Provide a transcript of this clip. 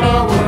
power.